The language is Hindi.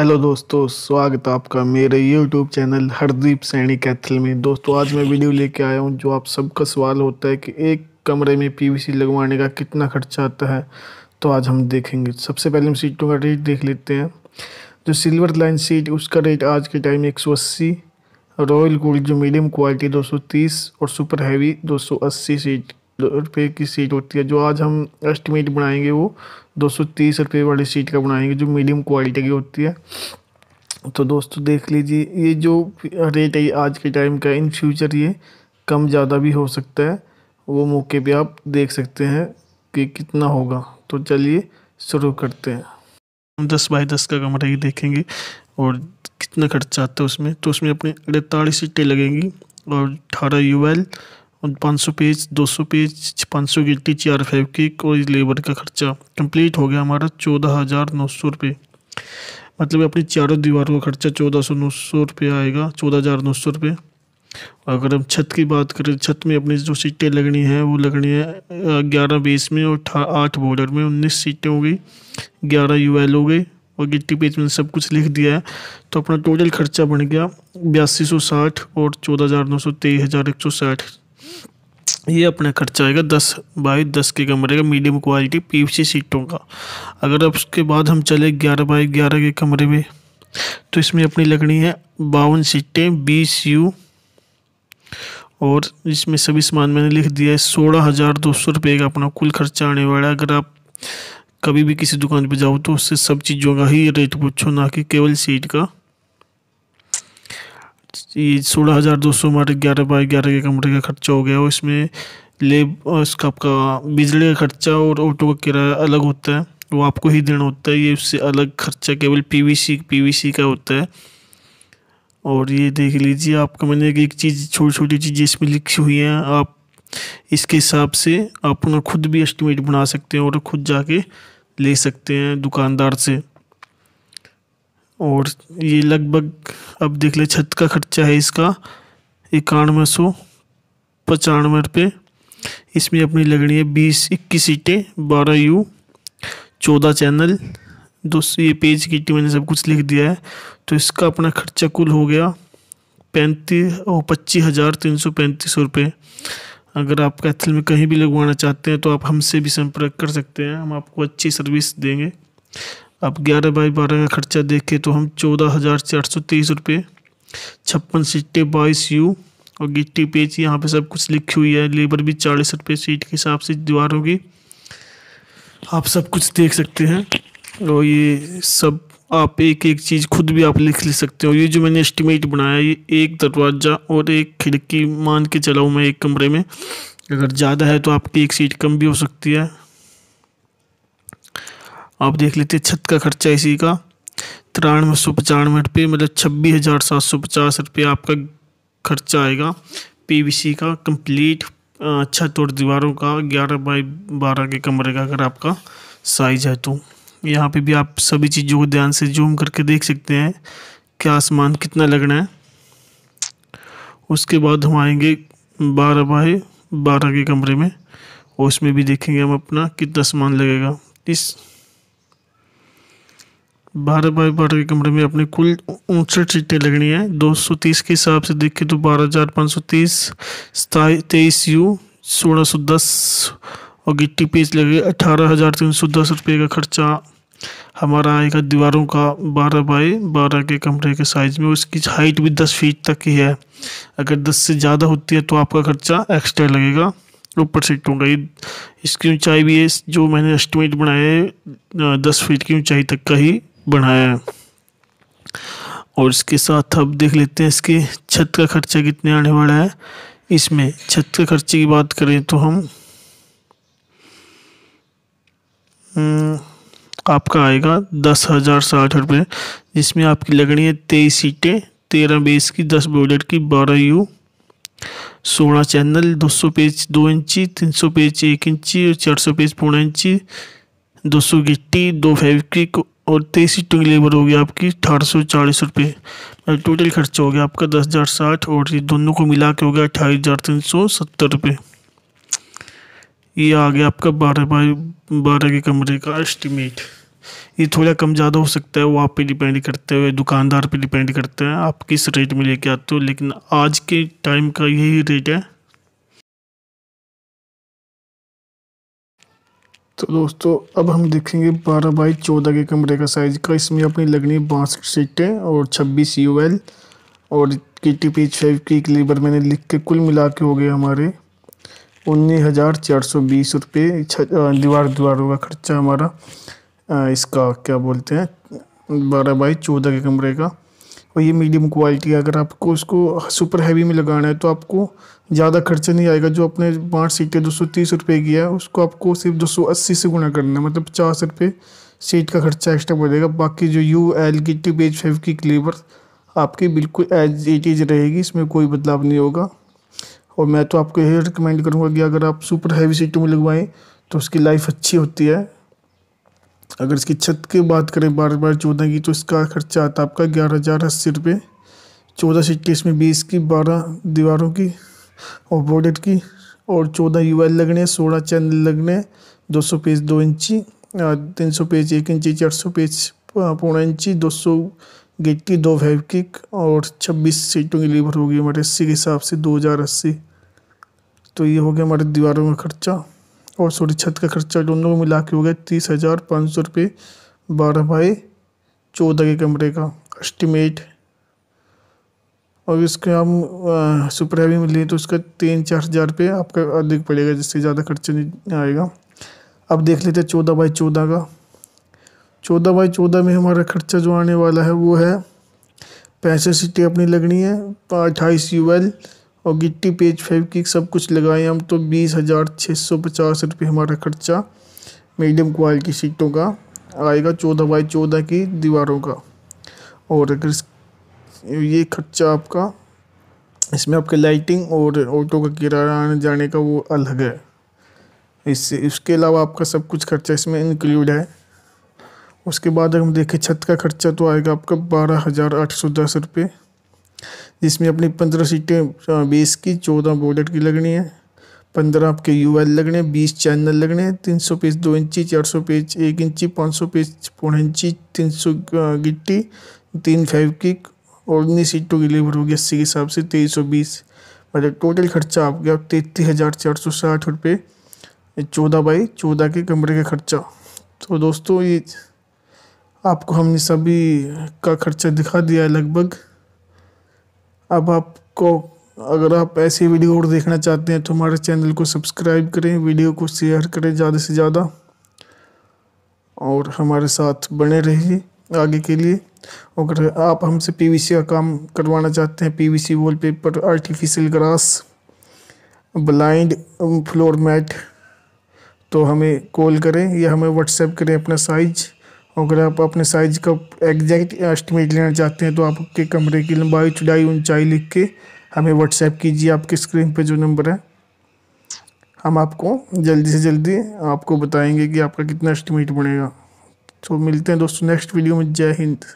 हेलो दोस्तों, स्वागत है आपका मेरे यूट्यूब चैनल हरदीप सैनी कैथल में। दोस्तों आज मैं वीडियो लेके आया हूं जो आप सबका सवाल होता है कि एक कमरे में पीवीसी लगवाने का कितना खर्चा आता है, तो आज हम देखेंगे। सबसे पहले हम सीटों का रेट देख लेते हैं। जो सिल्वर लाइन सीट उसका रेट आज के टाइम 180, रॉयल गोल्ड जो मीडियम क्वालिटी 230 और सुपर हैवी 280 सीट रुपये की सीट होती है। जो आज हम एस्टिमेट बनाएंगे वो 230 रुपये वाली सीट का बनाएंगे जो मीडियम क्वालिटी की होती है। तो दोस्तों देख लीजिए ये जो रेट है आज के टाइम का, इन फ्यूचर ये कम ज़्यादा भी हो सकता है, वो मौके पे आप देख सकते हैं कि कितना होगा। तो चलिए शुरू करते हैं। हम 10x10 का कमरा ही देखेंगे और कितना खर्चा आता है उसमें। तो उसमें अपनी 48 सीटें लगेंगी और 18 UL और 500 पेज, 200 पेज, 500 गिट्टी, 4 फैब्रिक और लेबर का खर्चा कंप्लीट हो गया हमारा 14,900 रुपये। मतलब अपनी चारों दीवारों का खर्चा 14,900 रुपये आएगा, 14,900 रुपये। अगर हम छत की बात करें, छत में अपनी जो सीटें लगनी है वो लगनी है 11 बेस में और 8 बॉर्डर में, 19 सीटें हो गई, 11 UL हो गई और गिट्टी पेज में सब कुछ लिख दिया है। तो अपना टोटल खर्चा बन गया 8260 और 14,900, 23,160। ये अपना खर्चा आएगा 10x10 के कमरे का मीडियम क्वालिटी पीवीसी सीटों का। अगर अब उसके बाद हम चले 11x11 के कमरे में, तो इसमें अपनी लगनी है 52 सीटें, 20 यू और इसमें सभी सामान मैंने लिख दिया है। 16,200 रुपये का अपना कुल खर्चा आने वाला है। अगर आप कभी भी किसी दुकान पर जाओ तो उससे सब चीज़ों का ही रेट पूछो, ना कि केवल सीट का। ये 16,200 हमारे 11x11 के कमरे का खर्चा हो गया और इसमें उसका आपका बिजली का खर्चा और ऑटो का किराया अलग होता है, वो आपको ही देना होता है। ये उससे अलग खर्चा केवल पीवीसी का होता है। और ये देख लीजिए आपका, मैंने एक चीज़ छोटी चीज़ें इसमें लिखी हुई हैं। आप इसके हिसाब से अपना खुद भी एस्टिमेट बना सकते हैं और खुद जाके ले सकते हैं दुकानदार से। और ये लगभग अब देख ले, छत का खर्चा है इसका 9195 रुपये। इसमें अपनी लगनी है 21 सीटें, 12 यू, 14 चैनल, 200 ये पेज की टी, मैंने सब कुछ लिख दिया है। तो इसका अपना खर्चा कुल हो गया 25,335 रुपये। अगर आप कैथल में कहीं भी लगवाना चाहते हैं तो आप हमसे भी संपर्क कर सकते हैं, हम आपको अच्छी सर्विस देंगे। अब 11x12 का खर्चा देखें तो हम 14,430 रुपये, 56 सीटें, 22 यू और गिट्टी पेच यहाँ पे सब कुछ लिखी हुई है। लेबर भी 40 रुपये सीट के हिसाब से दीवार होगी, आप सब कुछ देख सकते हैं। और ये सब आप एक चीज़ खुद भी आप लिख ले सकते हो। ये जो मैंने एस्टिमेट बनाया, ये एक दरवाज़ा और एक खिड़की मान के चलाऊँ मैं एक कमरे में। अगर ज़्यादा है तो आपकी एक सीट कम भी हो सकती है। आप देख लेते हैं छत का खर्चा इसी का 9395 रुपये, मतलब 26,750 रुपये आपका खर्चा आएगा पीवीसी का कंप्लीट छत और दीवारों का 11x12 के कमरे का, अगर आपका साइज है तो। यहाँ पे भी आप सभी चीज़ों को ध्यान से जूम करके देख सकते हैं कि आसमान कितना लगना है। उसके बाद हम आएंगे 12x12 के कमरे में और उसमें भी देखेंगे हम अपना कितना सामान लगेगा। इस 12x12 के कमरे में अपने कुल 59 सीटें लगनी है। 230 के हिसाब से देखें तो 12,530, 23 यू, 1,610 और गिट्टी पेच लगे 18,310 रुपये का खर्चा हमारा आएगा दीवारों का 12x12 के कमरे के साइज़ में। उसकी हाइट भी 10 फीट तक ही है, अगर 10 से ज़्यादा होती है तो आपका खर्चा एक्स्ट्रा लगेगा ऊपर सीटों का। ये इसकी ऊंचाई भी है, जो मैंने एस्टिमेट बनाया है 10 फीट की ऊंचाई तक का ही बनाया है। और इसके साथ अब देख लेते हैं इसके छत का खर्चा कितने आने वाला है। इसमें छत के खर्चे की बात करें तो हम आपका आएगा 10,060 रुपये, जिसमें आपकी लगनी है 23 सीटें, 13 बेस की, 10 बॉर्डर की, 12 यू, 16 चैनल, 200 पेज 2 इंची, 300 पेज 1 इंची और 400 पेज 1.5 इंची, 200 गिट्टी, 2 फैब्रिक और 23 सीटों की लेबर होगी आपकी 1,840 रुपये। टोटल खर्चा हो गया आपका 10,060 और ये दोनों को मिला के हो गया 28,370 रुपये। ये आ गया आपका 12x12 के कमरे का एस्टिमेट। ये थोड़ा कम ज़्यादा हो सकता है, वो आप पे डिपेंड करते हुए, दुकानदार पे डिपेंड करते हैं आप किस रेट में लेके आते हो, लेकिन आज के टाइम का यही रेट है। तो दोस्तों अब हम देखेंगे 12 बाई 14 के कमरे का साइज़ का। इसमें अपनी लगनी 62 सीटें और 26 यूएल और KT Page 5 की क्लीबर मैंने लिख के कुल मिला के हो गए हमारे 19,420 रुपये। दीवारों का खर्चा हमारा इसका क्या बोलते हैं 12 बाई 14 के कमरे का। और ये मीडियम क्वालिटी, अगर आपको उसको सुपर हैवी में लगाना है तो आपको ज़्यादा खर्चा नहीं आएगा। जो अपने 5 सीटें 230 रुपये की है उसको आपको सिर्फ 280 से गुना करना है, मतलब 50 रुपये सीट का खर्चा एक्स्ट्रा पड़ेगा। बाकी जो KT Page 5 की क्लीवर आपकी बिल्कुल एज इट इज रहेगी, इसमें कोई बदलाव नहीं होगा। और मैं तो आपको यही रिकमेंड करूँगा कि अगर आप सुपर हैवी सीटों में लगवाएँ तो उसकी लाइफ अच्छी होती है। अगर इसकी छत की बात करें 12 बाई 14 की, तो इसका खर्चा आता है आपका 11,080 रुपये। 14 सीटें इसमें 20 की, 12 दीवारों की और बॉर्डर की, और 14 UL लगने, 16 चैनल लगने, 200 पेज 2 इंची, 300 पेज 1 इंची, 400 पेज 1.5 इंची, 200 गेटी 2 वेब किक और 26 सीटों की लीवर होगी हमारे 80 के हिसाब से 2,080। तो ये हो गया हमारे दीवारों का खर्चा और छत का खर्चा, दोनों को मिला के हो गया 30,500 रुपये 12 बाई 14 के कमरे का एस्टिमेट। और इसके हम सुपर हैवी में लें तो उसका 3-4 हज़ार रुपये आपका अधिक पड़ेगा, जिससे ज़्यादा खर्चा नहीं आएगा। अब देख लेते हैं 14 बाई 14 का। 14 बाई 14 में हमारा खर्चा जो आने वाला है वो है 65 सीटें अपनी लगनी है, 28 UL और KT Page 5 की सब कुछ लगाए हम तो 20,650 रुपये हमारा खर्चा मीडियम क्वालिटी सीटों का आएगा 14 बाई 14 की दीवारों का। और अगर ये खर्चा आपका, इसमें आपके लाइटिंग और ऑटो का किराया आने जाने का वो अलग है, इससे इसके अलावा आपका सब कुछ खर्चा इसमें इंक्लूड है। उसके बाद हम देखें छत का खर्चा तो आएगा आपका 12,810 रुपये, जिसमें अपनी 15 सीटें 20 की, 14 बॉर्डर की लगनी है, 15 आपके UL लगने, 20 चैनल लगने, 300 पेज 2 इंची, 400 पेज 1 इंची, 500 पेज 1.5 इंची, 300 गिट्टी, 3 वेब किक और 19 सीटों की लेबर होगी 80 के हिसाब से 2320, मतलब टोटल खर्चा आप गया 33,460 रुपये 14 बाई 14 के कमरे का खर्चा। तो दोस्तों ये आपको हमने सभी का खर्चा दिखा दिया है लगभग। अब आपको अगर आप ऐसी वीडियो और देखना चाहते हैं तो हमारे चैनल को सब्सक्राइब करें, वीडियो को शेयर करें ज़्यादा से ज़्यादा और हमारे साथ बने रहिए आगे के लिए। अगर आप हमसे PVC का काम करवाना चाहते हैं, PVC wallpaper, artificial grass, blind, floor mat, तो हमें कॉल करें या हमें व्हाट्सएप करें अपना साइज़। अगर आप अपने साइज़ का एग्जैक्ट एस्टिमेट लेना चाहते हैं तो आपके कमरे की लंबाई, चौड़ाई, ऊंचाई लिख के हमें व्हाट्सएप कीजिए, आपके स्क्रीन पर जो नंबर है। हम आपको जल्दी से जल्दी आपको बताएंगे कि आपका कितना एस्टिमेट बनेगा। तो मिलते हैं दोस्तों नेक्स्ट वीडियो में। जय हिंद।